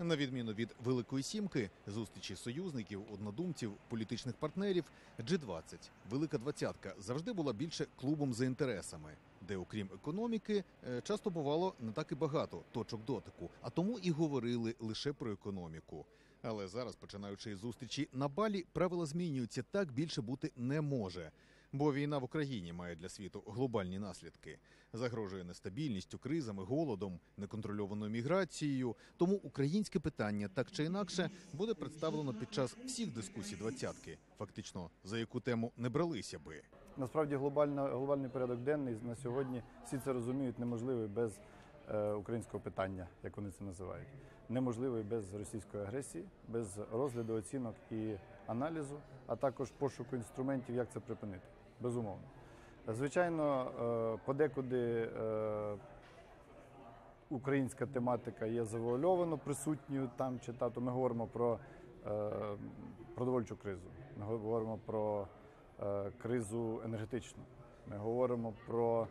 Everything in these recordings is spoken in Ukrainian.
На відміну від «Великої сімки», зустрічі союзників, однодумців, політичних партнерів, G20, «Велика Двадцятка» завжди була більше клубом за інтересами, де, окрім економіки, часто бувало не так і багато точок дотику, а тому і говорили лише про економіку. Але зараз, починаючи із зустрічі на Балі, правила змінюються, так більше бути не може. Бо війна в Україні має для світу глобальні наслідки. Загрожує нестабільністю, кризами, голодом, неконтрольованою міграцією. Тому українське питання так чи інакше буде представлено під час всіх дискусій «Двадцятки». Фактично, за яку тему не бралися би. Насправді глобальний порядок денний на сьогодні, всі це розуміють, неможливий без українського питання, як вони це називають. Неможливий без російської агресії, без розгляду, оцінок і аналізу, а також пошуку інструментів, як це припинити. Безумовно. Звичайно, подекуди українська тематика є завуальовано присутньою там чи там. Ми говоримо про продовольчу кризу, ми говоримо про кризу енергетичну, ми говоримо про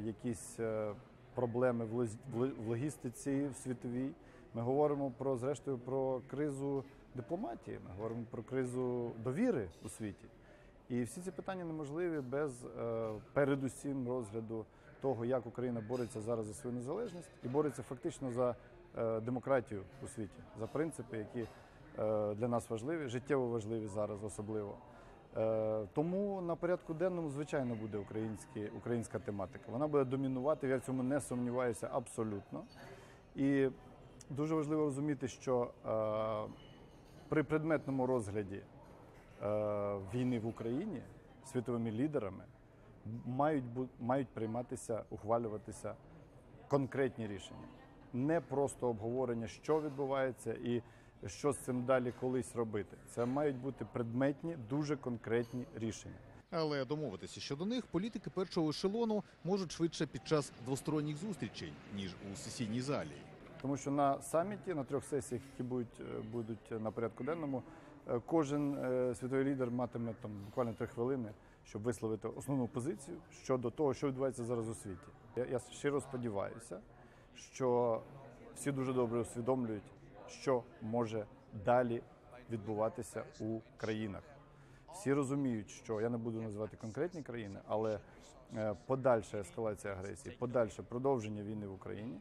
якісь проблеми в логістиці, в світовій. Ми говоримо про, зрештою, про кризу дипломатії, ми говоримо про кризу довіри у світі. І всі ці питання неможливі без передусім розгляду того, як Україна бореться зараз за свою незалежність і бореться фактично за демократію у світі, за принципи, які для нас важливі, життєво важливі зараз особливо. Тому на порядку денному, звичайно, буде українська тематика. Вона буде домінувати, я в цьому не сумніваюся абсолютно. І дуже важливо розуміти, що при предметному розгляді війни в Україні світовими лідерами мають прийматися, ухвалюватися конкретні рішення. Не просто обговорення, що відбувається і що з цим далі колись робити. Це мають бути предметні, дуже конкретні рішення. Але домовитися щодо них політики першого ешелону можуть швидше під час двосторонніх зустрічей, ніж у сесійній залі. Тому що на саміті, на трьох сесіях, які будуть на порядку денному, кожен світовий лідер матиме там буквально 3 хвилини, щоб висловити основну позицію щодо того, що відбувається зараз у світі. Я щиро сподіваюся, що всі дуже добре усвідомлюють, що може далі відбуватися у країнах. Всі розуміють, що, я не буду називати конкретні країни, але подальша ескалація агресії, подальше продовження війни в Україні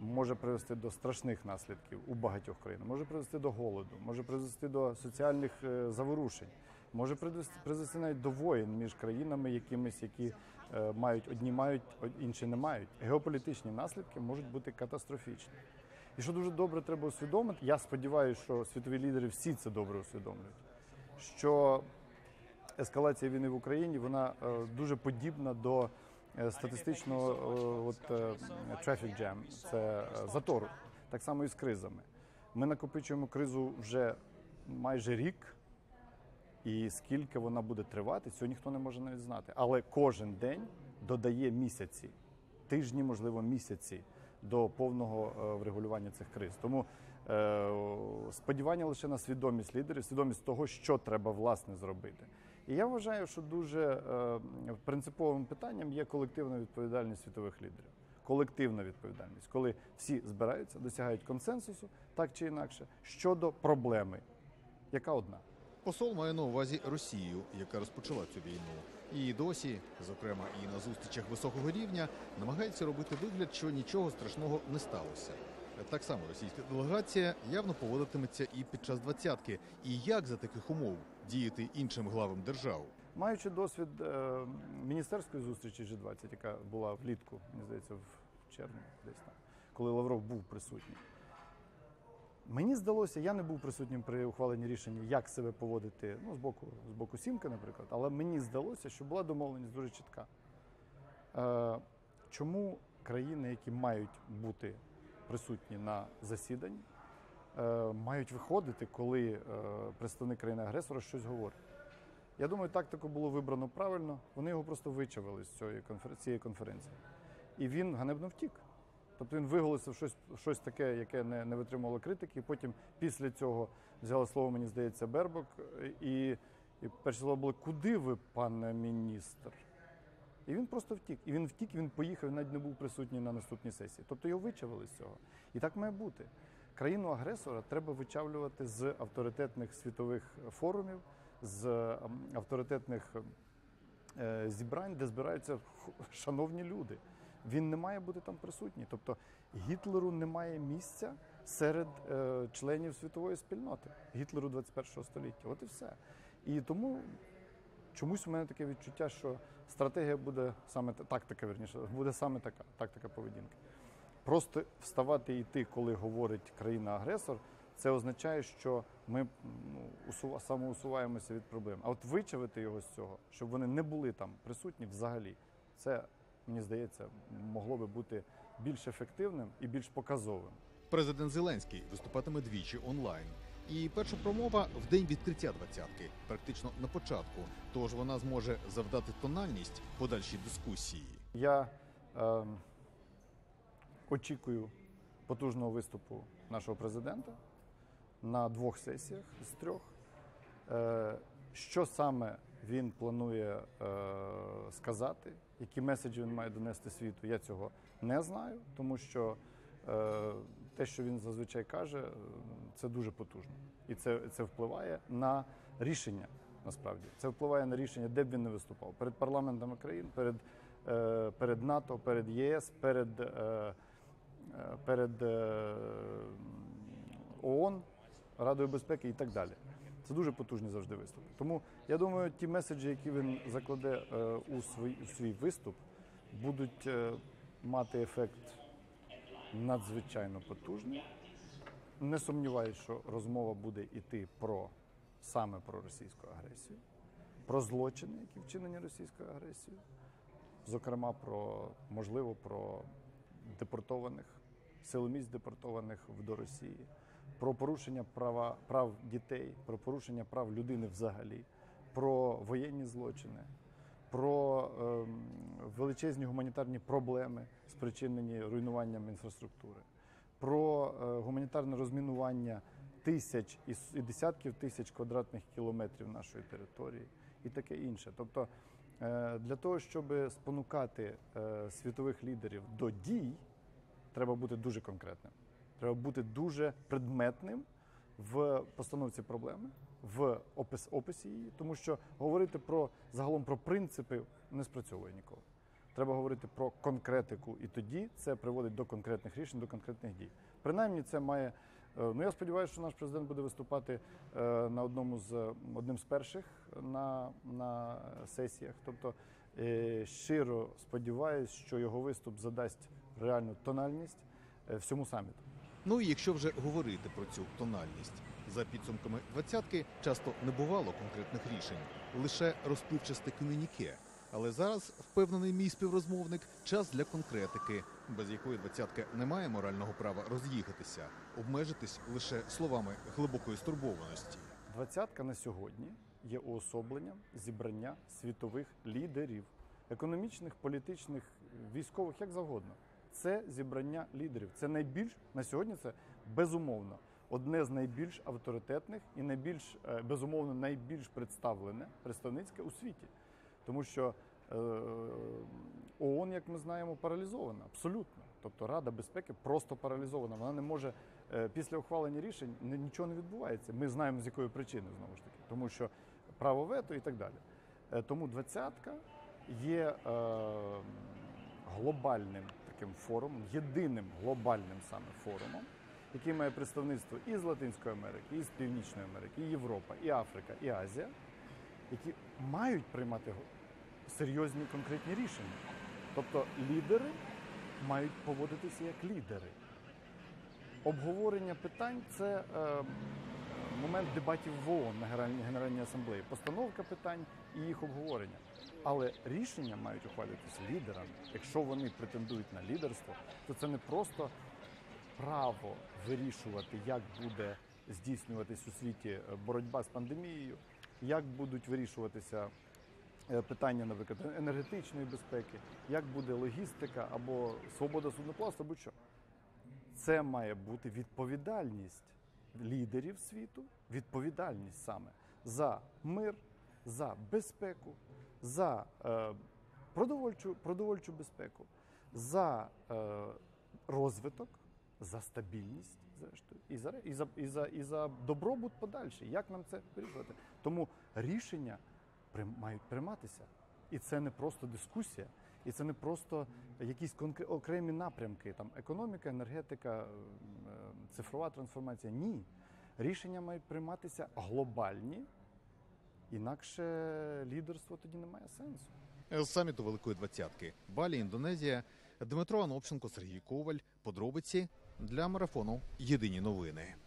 може привести до страшних наслідків у багатьох країнах, може привести до голоду, може привести до соціальних заворушень, може привести навіть до воєн між країнами якимись, які мають, одні мають, інші не мають. Геополітичні наслідки можуть бути катастрофічні. І що дуже добре треба усвідомити, я сподіваюся, що світові лідери всі це добре усвідомлюють, що ескалація війни в Україні, вона дуже подібна до статистичного traffic jam, це затору, так само і з кризами. Ми накопичуємо кризу вже майже рік, і скільки вона буде тривати, цього ніхто не може навіть знати. Але кожен день додає місяці, тижні, можливо, місяці, до повного врегулювання цих криз. Тому сподівання лише на свідомість лідерів, свідомість того, що треба, власне, зробити. І я вважаю, що дуже принциповим питанням є колективна відповідальність світових лідерів. Колективна відповідальність, коли всі збираються, досягають консенсусу, так чи інакше, щодо проблеми, яка одна. Посол має на увазі Росію, яка розпочала цю війну. І досі, зокрема і на зустрічах високого рівня, намагається робити вигляд, що нічого страшного не сталося. Так само російська делегація явно поводитиметься і під час двадцятки. І як за таких умов діяти іншим главам держав? Маючи досвід міністерської зустрічі G20, яка була влітку, мені здається, в червні, десь там, коли Лавров був присутній, мені здалося, я не був присутнім при ухваленні рішення, як себе поводити, ну, з боку сімки, наприклад, але мені здалося, що була домовленість дуже чітка. Чому країни, які мають бути присутні на засіданні, мають виходити, коли представник країни-агресора щось говорить? Я думаю, тактику було вибрано правильно, вони його просто вичавили з цієї конференції. І він ганебно втік. Тобто він виголосив щось таке, яке не витримало критики, і потім після цього взяла слово, мені здається, Бербок, і перше слово було: "Куди ви, пане міністр?" І він просто втік. І він втік, він поїхав, навіть не був присутній на наступній сесії. Тобто його вичавили з цього. І так має бути. Країну-агресора треба вичавлювати з авторитетних світових форумів, з авторитетних зібрань, де збираються шановні люди. Він не має бути там присутній. Тобто Гітлеру немає місця серед членів світової спільноти. Гітлеру 21-го століття. От і все. І тому чомусь у мене таке відчуття, що стратегія буде саме тактика, верніше, буде саме така, тактика поведінки. Просто вставати і йти, коли говорить країна-агресор, це означає, що ми самоусуваємося від проблем. А от вичавити його з цього, щоб вони не були там присутні взагалі, це, мені здається, могло би бути більш ефективним і більш показовим. Президент Зеленський виступатиме двічі онлайн. І перша промова в день відкриття двадцятки, практично на початку. Тож вона зможе завдати тональність подальшій дискусії. Я очікую потужного виступу нашого президента на 2 сесіях з 3. Що саме він планує сказати, які меседжі він має донести світу, я цього не знаю, тому що те, що він зазвичай каже, це дуже потужно. І це впливає на рішення, насправді. Це впливає на рішення, де б він не виступав. Перед парламентами країн, перед НАТО, перед ЄС, перед ООН, Радою безпеки і так далі. Це дуже потужні завжди виступи. Тому, я думаю, ті меседжі, які він закладе у свій виступ, будуть мати ефект надзвичайно потужний. Не сумніваюся, що розмова буде йти саме про російську агресію, про злочини, які вчинені російською агресією, зокрема, про депортованих, силоміць депортованих до Росії, про порушення прав дітей, про порушення прав людини взагалі, про воєнні злочини, про величезні гуманітарні проблеми, спричинені руйнуванням інфраструктури, про гуманітарне розмінування тисяч і десятків тисяч квадратних кілометрів нашої території і таке інше. Тобто для того, щоб спонукати світових лідерів до дій, треба бути дуже конкретним. Треба бути дуже предметним в постановці проблеми, в описі її, тому що говорити загалом про принципи не спрацьовує ніколи. Треба говорити про конкретику, і тоді це приводить до конкретних рішень, до конкретних дій. Принаймні це має... я сподіваюся, що наш президент буде виступати на одним з перших на сесіях. Тобто щиро сподіваюся, що його виступ задасть реальну тональність всьому саміту. Ну і якщо вже говорити про цю тональність, за підсумками двадцятки часто не бувало конкретних рішень, лише розпливчасте комюніке. Але зараз, впевнений мій співрозмовник, час для конкретики, без якої двадцятка не має морального права роз'їхатися, обмежитись лише словами глибокої стурбованості. Двадцятка на сьогодні є уособленням зібрання світових лідерів, економічних, політичних, військових, як завгодно. Це зібрання лідерів. Це найбільш, на сьогодні це безумовно, одне з найбільш авторитетних і найбільш, безумовно, найбільш представлене представницьке у світі. Тому що ООН, як ми знаємо, паралізована абсолютно. Тобто Рада безпеки просто паралізована. Вона не може, після ухвалення рішень нічого не відбувається. Ми знаємо, з якої причини, знову ж таки. Тому що право вето і так далі. Тому двадцятка є глобальним таким форумом, єдиним глобальним саме форумом, який має представництво і з Латинської Америки, і з Північної Америки, і Європа, і Африка, і Азія, які мають приймати серйозні конкретні рішення. Тобто лідери мають поводитися як лідери. Обговорення питань – це момент дебатів в ООН на Генеральній Асамблеї. Постановка питань і їх обговорення. Але рішення мають ухвалюватися лідерами. Якщо вони претендують на лідерство, то це не просто право вирішувати, як буде здійснюватись у світі боротьба з пандемією, як будуть вирішуватися питання, наприклад, енергетичної безпеки, як буде логістика або свобода судноплавства, або що. Це має бути відповідальність лідерів світу, відповідальність саме за мир, за безпеку, за продовольчу безпеку, за розвиток, за стабільність, зрештою, і і за добробут подальший. Як нам це вирішувати? Тому рішення мають прийматися. І це не просто дискусія, і це не просто якісь окремі напрямки, там економіка, енергетика, цифрова трансформація. Ні. Рішення мають прийматися глобальні, інакше лідерство тоді не має сенсу. З саміту Великої Двадцятки. Балі, Індонезія. Дмитро Анопченко, Сергій Коваль. Подробиці для марафону «Єдині новини».